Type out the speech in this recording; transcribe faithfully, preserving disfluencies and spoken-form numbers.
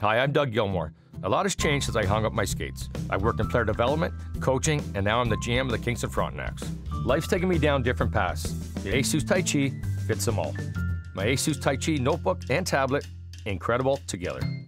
Hi, I'm Doug Gilmour. A lot has changed since I hung up my skates. I worked in player development, coaching, and now I'm the G M of the Kingston Frontenacs. Life's taken me down different paths. The ASUS TAICHI fits them all. My ASUS TAICHI notebook and tablet, incredible together.